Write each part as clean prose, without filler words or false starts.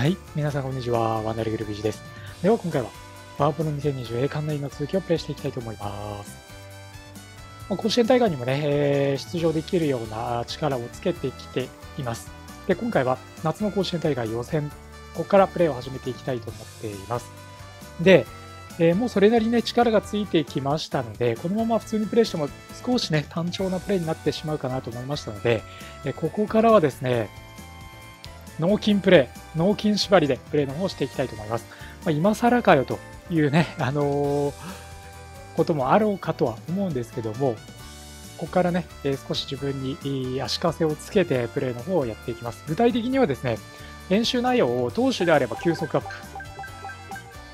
はい、皆さんこんにちは。ワンダリングRPGです。では今回はパワープロ2020栄冠の続きをプレイしていきたいと思います。甲子園大会にもね、出場できるような力をつけてきています。で、今回は夏の甲子園大会予選、ここからプレイを始めていきたいと思っています。で、もうそれなりにね、力がついてきましたので、このまま普通にプレイしても少しね、単調なプレイになってしまうかなと思いましたので、ここからはですね、脳筋プレイ、脳筋縛りでプレイの方をしていきたいと思います。まあ、今更かよというね、こともあろうかとは思うんですけども、ここからね、少し自分に足かせをつけてプレイの方をやっていきます。具体的にはですね、練習内容を投手であれば球速アッ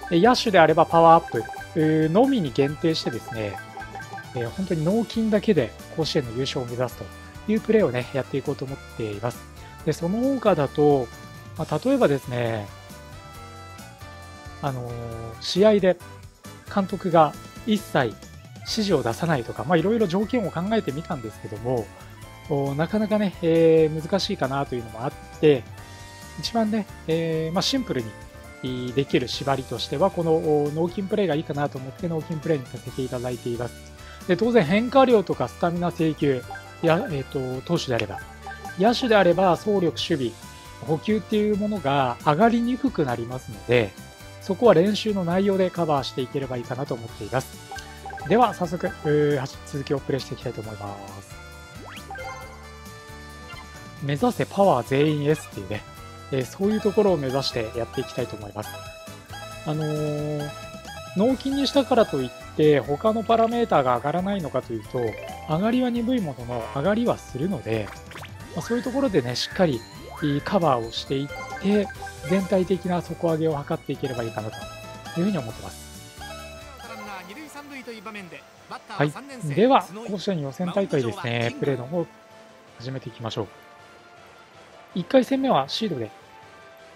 プ、野手であればパワーアップのみに限定してですね、本当に脳筋だけで甲子園の優勝を目指すというプレイをね、やっていこうと思っています。でその他だと、まあ、例えばですね、試合で監督が一切指示を出さないとか、いろいろ条件を考えてみたんですけども、なかなかね、難しいかなというのもあって、一番ね、シンプルにできる縛りとしては、この脳筋プレイがいいかなと思って、脳筋プレイにさせていただいています。で当然、変化量とかスタミナ制球や、投手であれば、野手であれば走力、守備、補給っていうものが上がりにくくなりますので、そこは練習の内容でカバーしていければいいかなと思っています。では早速続きをプレイしていきたいと思います。目指せパワー全員 S っていうね、そういうところを目指してやっていきたいと思います。脳筋にしたからといって他のパラメーターが上がらないのかというと、上がりは鈍いものの上がりはするので、そういうところでね、しっかりカバーをしていって、全体的な底上げを図っていければいいかなというふうに思ってます。はい、では、甲子園予選大会ですね、プレーの方を始めていきましょう。1回戦目はシードで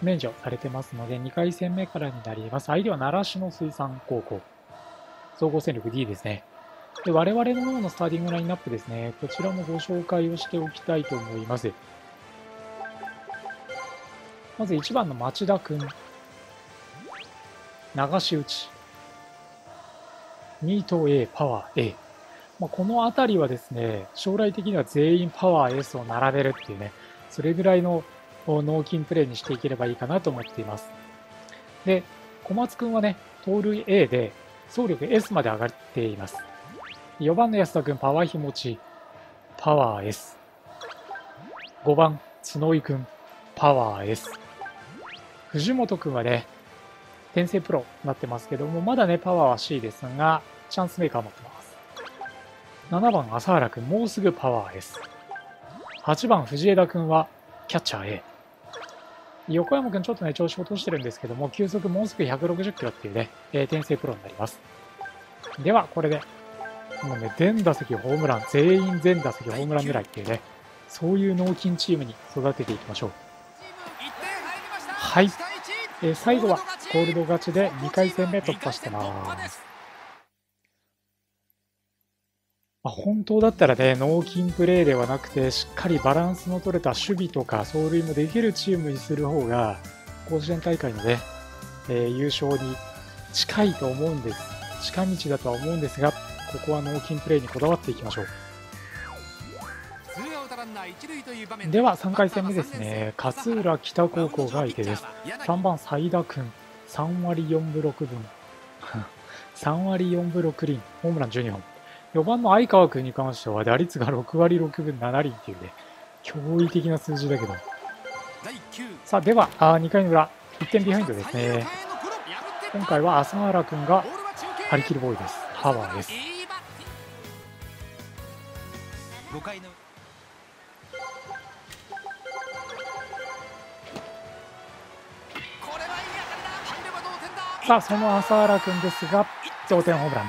免除されてますので、2回戦目からになります。相手は習志野水産高校、総合戦力 D ですね。で我々の方のスターティングラインナップですね、こちらもご紹介をしておきたいと思います。まず1番の町田君、流し打ち、ミート A、パワー A、この辺りはですね、将来的には全員パワー S を並べるっていうね、それぐらいの脳筋プレーにしていければいいかなと思っています。で小松君はね、盗塁 A で走力 S まで上がっています。4番の安田君、パワー日持ち、パワー S。5番、角井君、パワー S。藤本君はね、転生プロになってますけども、まだね、パワーは C ですが、チャンスメーカー持ってます。7番、朝原君、もうすぐパワー S。8番、藤枝君は、キャッチャー A。横山君、ちょっとね、調子を落としてるんですけども、球速もうすぐ160キロっていうね、転生プロになります。では、これで。もうね、全打席ホームラン、全員全打席ホームラン狙いっていうね、そういう脳筋チームに育てていきましょう。はい、最後はコールド勝ちで2回戦目突破してます。本当だったらね、脳筋プレーではなくて、しっかりバランスの取れた守備とか走塁もできるチームにする方が甲子園大会のね、優勝に近いと思うんです。近道だとは思うんですが、ここは脳筋プレーにこだわっていきましょう。では3回戦目ですね、勝浦北高校が相手です。3番齊田君、3割4分6分3割4分6厘、ホームラン12本。4番の相川君に関しては打率が6割6分7厘っていうね、驚異的な数字だけど。さあでは2回の裏、1点ビハインドですね。今回は朝原君が張り切るボーイです。パワーです。さあその朝原君ですが、同点ホームラ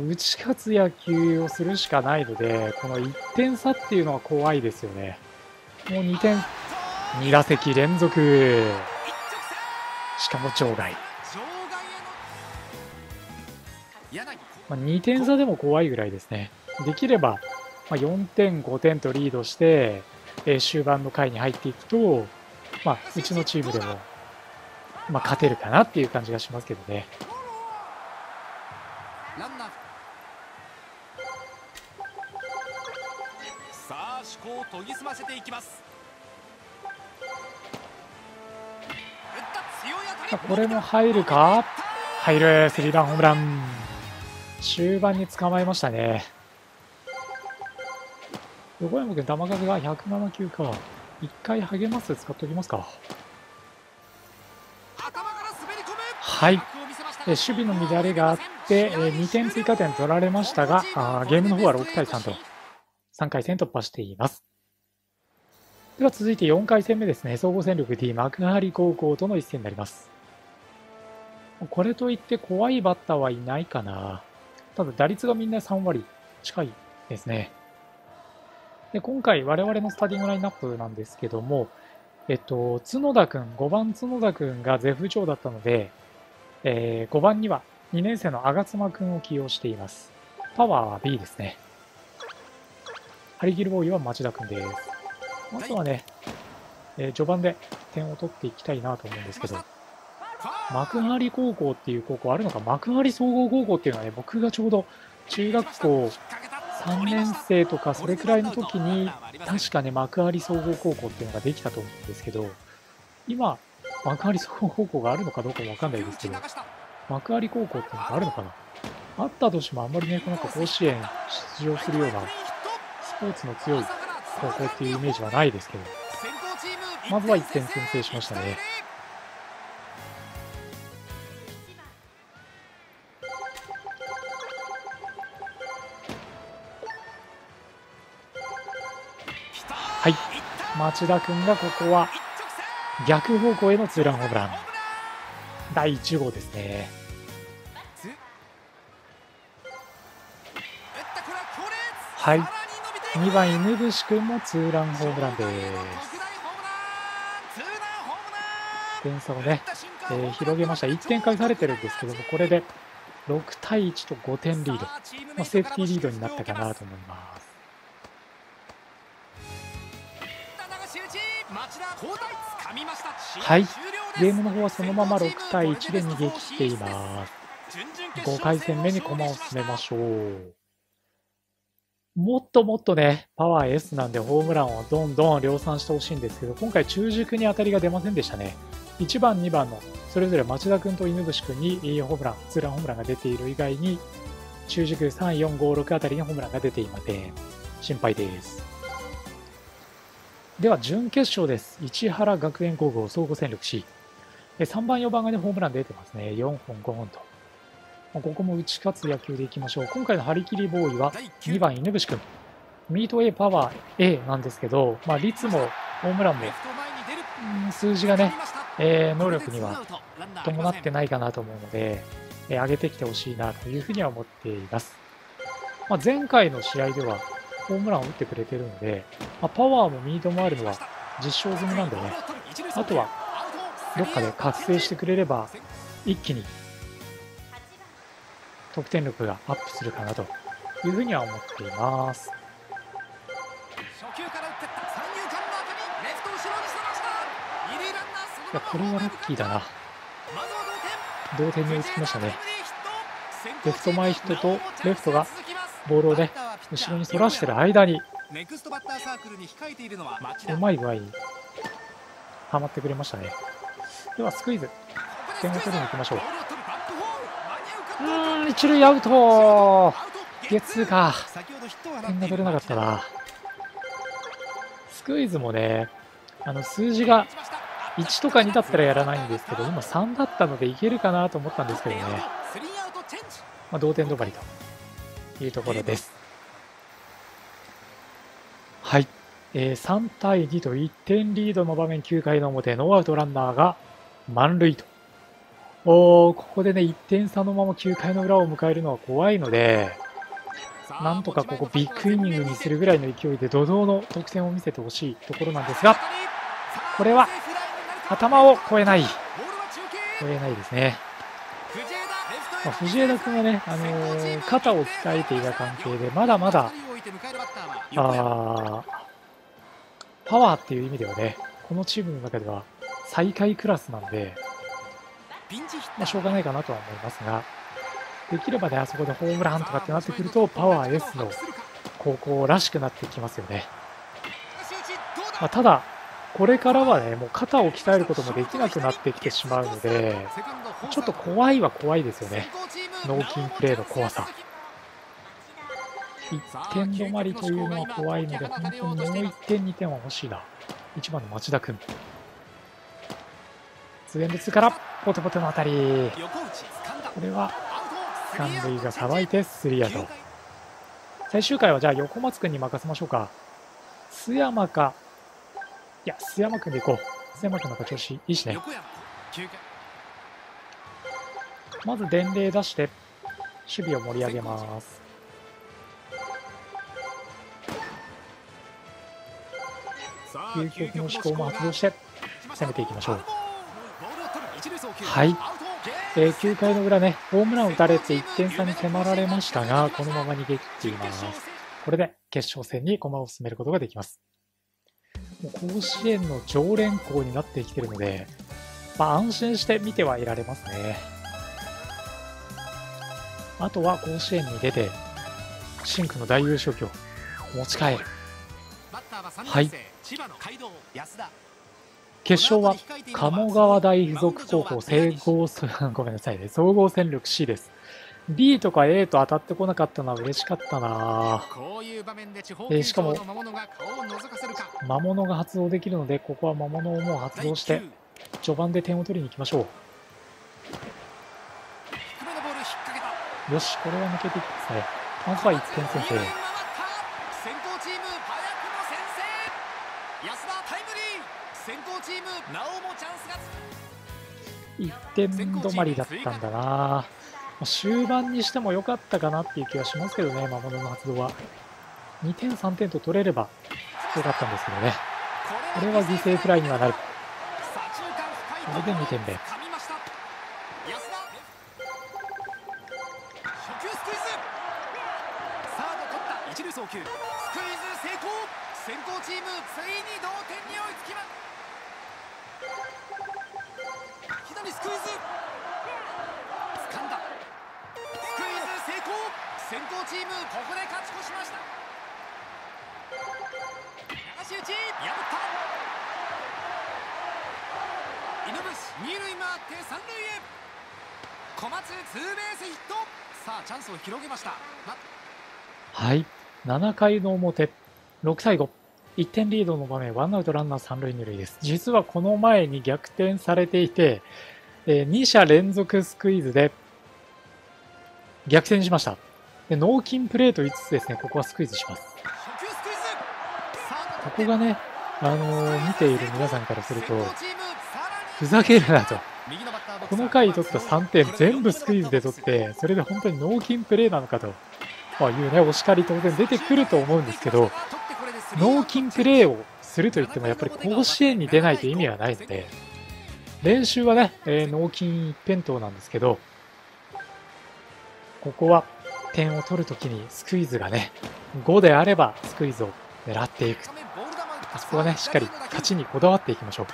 ン。打ち勝つ野球をするしかないので、この1点差っていうのは怖いですよね。もう2点、2打席連続、しかも場外。2点差でも怖いぐらいですね。できれば4点、5点とリードして、終盤の回に入っていくと、まあ、うちのチームでも、まあ、勝てるかなっていう感じがしますけどね。さあ、思考を研ぎ澄ませていきます。これも入るか、入る、スリーランホームラン。終盤に捕まえましたね。横山君、球数が107球か。一回励ます使っておきますか。はい、守備の乱れがあって2点追加点取られましたが、ゲームの方は6対3と3回戦突破しています。では続いて4回戦目ですね。総合戦力 D 幕張高校との一戦になります。これといって怖いバッターはいないかな。ただ打率がみんな3割近いですね。で今回我々のスターティングラインナップなんですけども、角田君、5番角田君が絶不調だったので、5番には2年生の吾妻君を起用しています。パワーは B ですね。張り切るボーイは町田君です。あとはね、序盤で点を取っていきたいなと思うんですけど、幕張高校っていう高校あるのか、幕張総合高校っていうのはね、僕がちょうど中学校3年生とかそれくらいの時に、確かね、幕張総合高校っていうのができたと思うんですけど、今、幕張総合高校があるのかどうかもわかんないですけど、幕張高校っていうのがあるのかな。あったとしてもあんまりね、なんか甲子園出場するような、スポーツの強い高校っていうイメージはないですけど、まずは1点先制しましたね。はい、町田君がここは逆方向へのツーランホームラン、第1号ですね。はい、2番犬伏君もツーランホームランです。点差をね、広げました。1点返されてるんですけども、これで6対1と5点リード、まあ、セーフティーリードになったかなと思います。はい、ゲームの方はそのまま6対1で逃げ切っています。5回戦目に駒を進めましょう。もっともっとね、パワー S なんでホームランをどんどん量産してほしいんですけど、今回中軸に当たりが出ませんでしたね。1番、2番のそれぞれ町田君と犬伏君にホームラン、ツーランホームランが出ている以外に、中軸3、4、5、6あたりにホームランが出ていません。心配です。では準決勝です。市原学園高校総合戦力 C。3番、4番がね、ホームラン出てますね。4本、5本と。ここも打ち勝つ野球でいきましょう。今回の張り切りボーイは2番犬伏君、ミート A パワー A なんですけど、まあ、率もホームランも数字がね、能力には伴ってないかなと思うので、上げてきてほしいなというふうには思っています。まあ、前回の試合ではホームランを打ってくれてるので、まあ、パワーもミートもあるのは実証済みなんでね、あとはどっかで覚醒してくれれば一気に得点力がアップするかなというふうには思っています。いや、これはラッキーだな。同点に追いつきましたね。レフト前ヒットとレフトがボールをね、後ろにそらしてる間にうまい具合にはまってくれましたね。ではスクイズ、点を取りに行きましょう。一塁アウト、ゲッツーか。点が取れなかったな。スクイズもね、数字が1とか2だったらやらないんですけど、今3だったのでいけるかなと思ったんですけどね、まあ、同点止まりというところです。はい、3対2と1点リードの場面、9回の表、ノーアウトランナーが満塁と。ここでね、1点差のまま9回の裏を迎えるのは怖いので、なんとかここビッグイニングにするぐらいの勢いで怒涛の得点を見せてほしいところなんですが、これは頭を越えないですね。まあ、藤枝君はね、肩を鍛えていた関係でまだまだパワーっていう意味ではね、このチームの中では最下位クラスなんで、まあ、しょうがないかなとは思いますが、できればね、あそこでホームランとかってなってくると、パワー S の高校らしくなってきますよね。まあ、ただ、これからはね、もう肩を鍛えることもできなくなってきてしまうので、ちょっと怖いは怖いですよね、脳筋プレーの怖さ。1点止まりというのは怖いので、本当にもう1点、2点は欲しいな。1番の町田君。2エンド2からポテポテの当たり。これは三塁がさばいてスリーアウト。最終回はじゃあ横松君に任せましょうか。須山か、いや須山君でいこう。須山君なんか調子いいしね。まず伝令出して守備を盛り上げます。究極の思考も発動して攻めていきましょう。はい、9回の裏ね、ホームランを打たれて1点差に迫られましたが、このまま逃げ切っています。これで決勝戦に駒を進めることができます。もう甲子園の常連校になってきているので、まあ、安心して見てはいられますね。あとは甲子園に出て深紅の大優勝旗を持ち帰る。はい、決勝は鴨川大附属高校ごめんなさいね、総合戦力 C です。 B とか A と当たってこなかったのは嬉しかったな。しかも魔物が発動できるので、ここは魔物をもう発動して序盤で点を取りに行きましょう。よし、これは抜けていくですね。まずは1点先制。1点止まりだったんだな。終盤にしても良かったかなっていう気がしますけどね、魔物の発動は。2点、3点と取れれば良かったんですけどね。これは犠牲フライにはなる。これで2点目。先行チーム、ついに同点に追いつきます。左スクイズ掴んだ。スクイズ成功。先行チーム、ここで勝ち越しました。流し打ち破った。井上二塁回って三塁へ。小松ツーベースヒット。さあチャンスを広げました。はい、7回の表、6対5、1点リードの場面、ワンアウトランナー三塁二塁です。実はこの前に逆転されていて、2者連続スクイズで逆転しました。で脳筋プレーと5つですね、ここはスクイズします。ここがね、見ている皆さんからするとふざけるなと、この回取った3点全部スクイズで取って、それで本当に脳筋プレーなのかと、まあいうね、お叱り当然出てくると思うんですけど、脳筋プレーをするといってもやっぱり甲子園に出ないと意味はないので、練習はね、脳筋一辺倒なんですけど、ここは点を取るときにスクイズがね、5であればスクイズを狙っていく、あそこはねしっかり勝ちにこだわっていきましょう。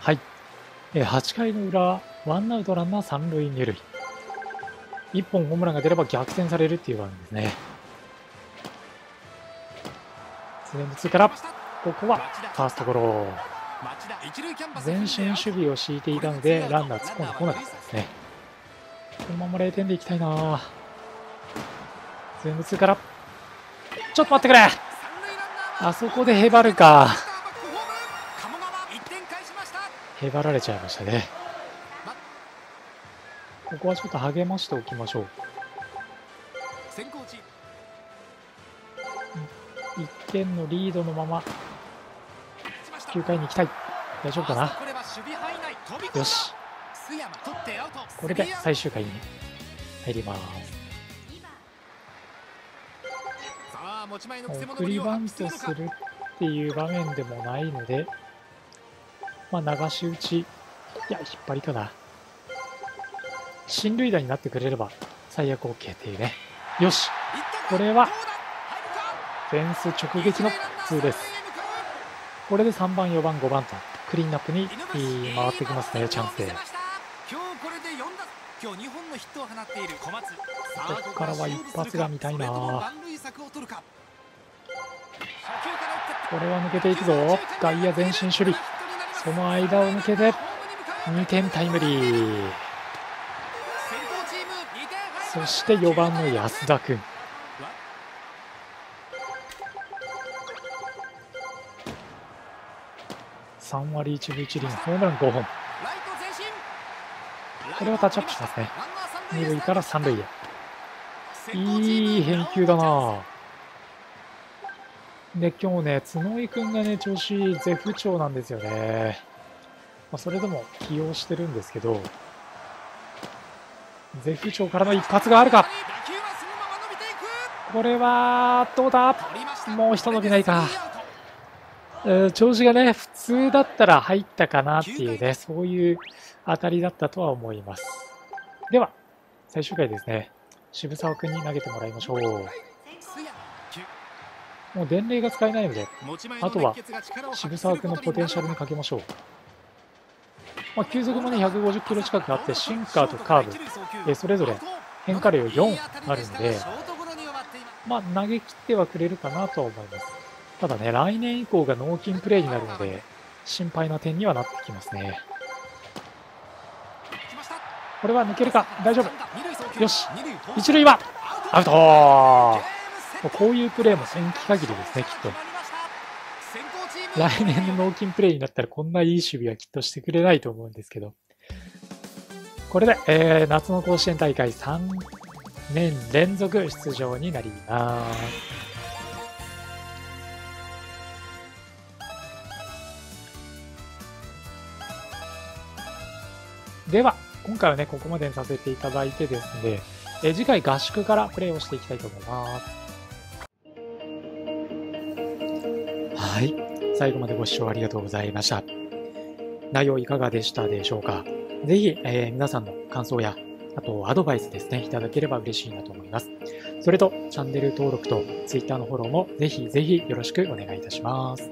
はい、8回の裏、ワンアウトランナー三塁二塁、1本ホームランが出れば逆転されるっていう場面ですね。2からここはファーストゴロ。前進守備を敷いていたのでランナー突っ込んでこなかったですね。このまま0点でいきたいな。2からちょっと待ってくれ、あそこでへばるか、へばられちゃいましたね。ここはちょっと励ましておきましょう。1点のリードのまま9回に行きたい。大丈夫かな。よし、これで最終回に入ります。送りバントするっていう場面でもないので、まあ、流し打ち、いや引っ張りかな、進塁打になってくれれば最悪 OK っていうね。よし、これはフェンス直撃の通です。これで3番、4番、5番とクリーンナップに回ってきますね、チャンスで。今日2本のヒットを放っている小松。ここからは一発が見たいな。これは抜けていくぞ。外野前進守備、その間を抜けて2点タイムリー。そして4番の安田君。3割1分1厘、ホームラン5本。これはタッチアップしますね。2塁から3塁へ。いい返球だな。で、今日ね、角井君がね、調子絶不調なんですよね。まあ、それでも起用してるんですけど、絶不調からの一発があるか。これはどうだ、もう一伸びないか。調子がね、普通だったら入ったかなっていうね、そういう当たりだったとは思います。では、最終回ですね、渋沢君に投げてもらいましょう。もう伝令が使えないので、あとは渋沢君のポテンシャルにかけましょう。まあ、球速もね、150キロ近くあって、シンカーとカーブ、それぞれ変化量4あるので、まあ、投げ切ってはくれるかなとは思います。ただね、来年以降が納金プレーになるので、心配な点にはなってきますね。これは抜けるか、大丈夫。よし、一塁はアウト。こういうプレーも先期限りですね、きっと。来年の納金プレーになったら、こんないい守備はきっとしてくれないと思うんですけど。これで、夏の甲子園大会3年連続出場になります。では、今回はね、ここまでにさせていただいてですね、次回合宿からプレーをしていきたいと思います。はい。最後までご視聴ありがとうございました。内容いかがでしたでしょうか。ぜひ、皆さんの感想や、あとアドバイスですね、いただければ嬉しいなと思います。それと、チャンネル登録と Twitter のフォローもぜひぜひよろしくお願いいたします。